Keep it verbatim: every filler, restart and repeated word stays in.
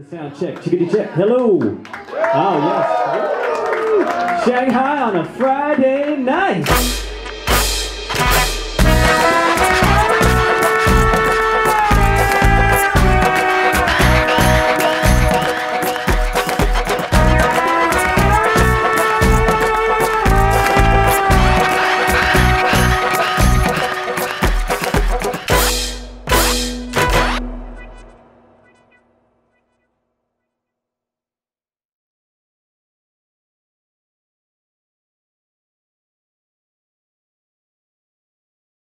The sound check, chickity check. Hello. Oh, yes. Woo! Shanghai on a Friday night.